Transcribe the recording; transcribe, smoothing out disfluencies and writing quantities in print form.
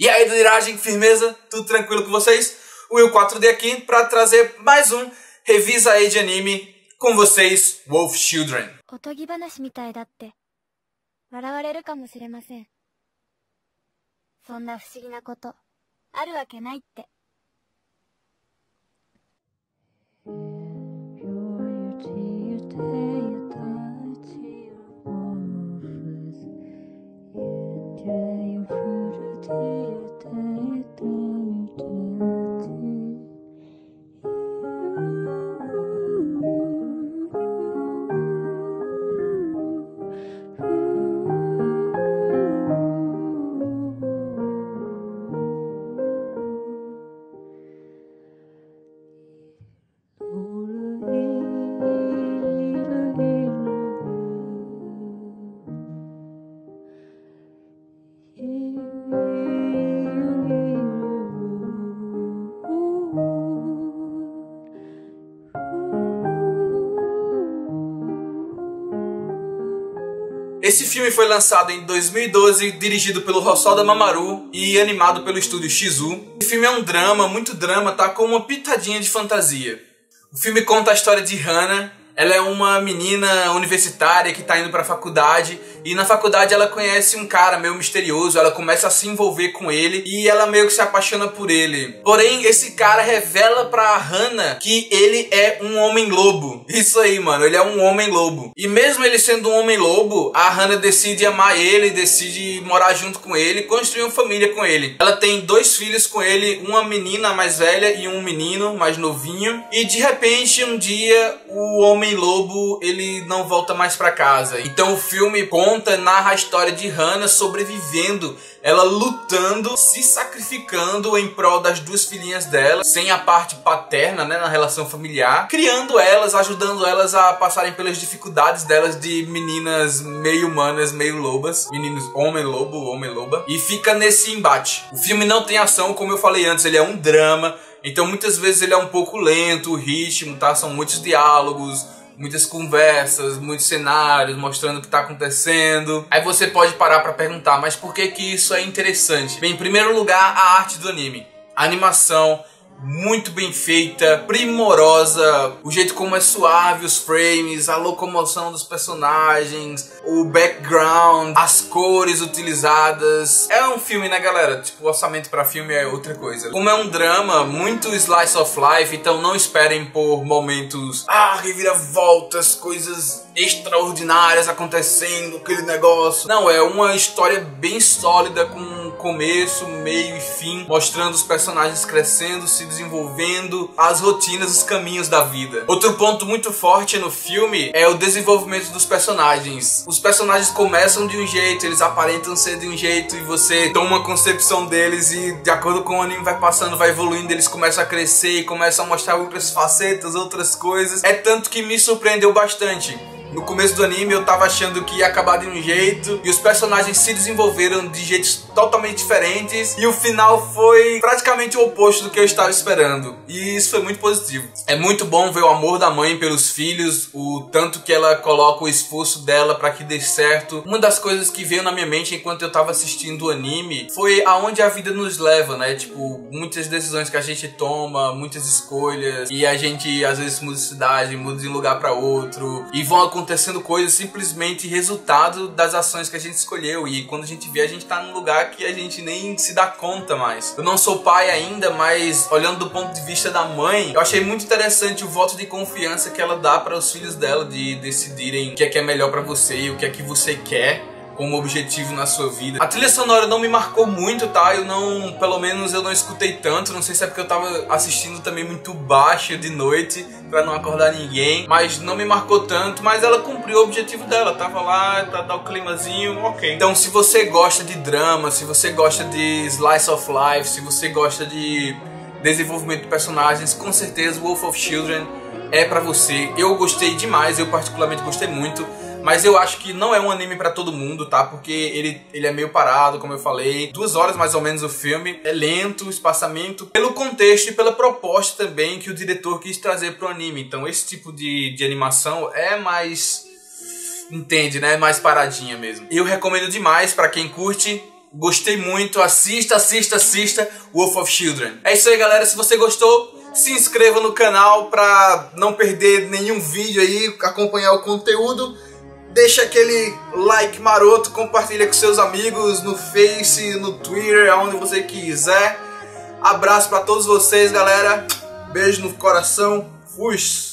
E aí, doiragem, firmeza? Tudo tranquilo com vocês? Will 4D aqui para trazer mais um Revisa aí de anime com vocês, Wolf Children. Esse filme foi lançado em 2012, dirigido pelo Hosoda Mamaru e animado pelo estúdio Shizu. O filme é um drama, muito drama, tá? Com uma pitadinha de fantasia. O filme conta a história de Hana. Ela é uma menina universitária que tá indo pra faculdade. E na faculdade ela conhece um cara meio misterioso. Ela começa a se envolver com ele e ela meio que se apaixona por ele. Porém, esse cara revela pra Hana que ele é um homem-lobo. Isso aí, mano, ele é um homem-lobo. E mesmo ele sendo um homem-lobo, a Hana decide amar ele, decide morar junto com ele, construir uma família com ele. Ela tem dois filhos com ele, uma menina mais velha e um menino mais novinho. E de repente, um dia, o homem-lobo, ele não volta mais pra casa. Então o filme narra a história de Hana sobrevivendo, ela lutando, se sacrificando em prol das duas filhinhas dela, sem a parte paterna, né, na relação familiar, criando elas, ajudando elas a passarem pelas dificuldades delas de meninas meio humanas, meio lobas, meninos homem-lobo, homem-loba, e fica nesse embate. O filme não tem ação, como eu falei antes, ele é um drama, então muitas vezes ele é um pouco lento, o ritmo, tá? São muitos diálogos, muitas conversas, muitos cenários mostrando o que está acontecendo. Aí você pode parar para perguntar, mas por que que isso é interessante? Bem, em primeiro lugar, a arte do anime. A animação muito bem feita, primorosa, o jeito como é suave os frames, a locomoção dos personagens, o background, as cores utilizadas. É um filme, né, galera? Tipo, o orçamento pra filme é outra coisa. Como é um drama, muito slice of life, então não esperem por momentos, reviravoltas, coisas extraordinárias acontecendo, aquele negócio. Não, é uma história bem sólida, com começo, meio e fim, mostrando os personagens crescendo, se desenvolvendo, as rotinas, os caminhos da vida. Outro ponto muito forte no filme é o desenvolvimento dos personagens. Os personagens começam de um jeito, eles aparentam ser de um jeito, e você toma uma concepção deles, e de acordo com o anime vai passando, vai evoluindo, eles começam a crescer e começam a mostrar outras facetas, outras coisas. É tanto que me surpreendeu bastante. No começo do anime eu tava achando que ia acabar de um jeito, e os personagens se desenvolveram de jeitos totalmente diferentes, e o final foi praticamente o oposto do que eu estava esperando. E isso foi muito positivo. É muito bom ver o amor da mãe pelos filhos, o tanto que ela coloca o esforço dela pra que dê certo. Uma das coisas que veio na minha mente enquanto eu tava assistindo o anime foi aonde a vida nos leva, né? Tipo, muitas decisões que a gente toma, muitas escolhas, e a gente às vezes muda de cidade, muda de um lugar pra outro, e vão acontecendo coisas simplesmente resultado das ações que a gente escolheu, e quando a gente vê, a gente tá num lugar que a gente nem se dá conta mais. Eu não sou pai ainda, mas olhando do ponto de vista da mãe, eu achei muito interessante o voto de confiança que ela dá para os filhos dela, de decidirem o que é melhor para você e o que é que você quer como objetivo na sua vida. A trilha sonora não me marcou muito, tá? Eu não, pelo menos eu não escutei tanto, não sei se é porque eu tava assistindo também muito baixo de noite, pra não acordar ninguém, mas não me marcou tanto, mas ela cumpriu o objetivo dela, tava lá, tá o climazinho, ok. Então se você gosta de drama, se você gosta de slice of life, se você gosta de desenvolvimento de personagens, com certeza Wolf of Children é pra você. Eu gostei demais, eu particularmente gostei muito. Mas eu acho que não é um anime pra todo mundo, tá? Porque ele é meio parado, como eu falei. 2 horas mais ou menos o filme. É lento, espaçamento. Pelo contexto e pela proposta também que o diretor quis trazer pro anime. Então esse tipo de animação é mais... Entende, né? Mais paradinha mesmo. Eu recomendo demais pra quem curte. Gostei muito. Assista, assista, assista Wolf Children. É isso aí, galera. Se você gostou... Se inscreva no canal pra não perder nenhum vídeo aí, acompanhar o conteúdo. Deixa aquele like maroto, compartilha com seus amigos no Face, no Twitter, aonde você quiser. Abraço pra todos vocês, galera. Beijo no coração. Fui!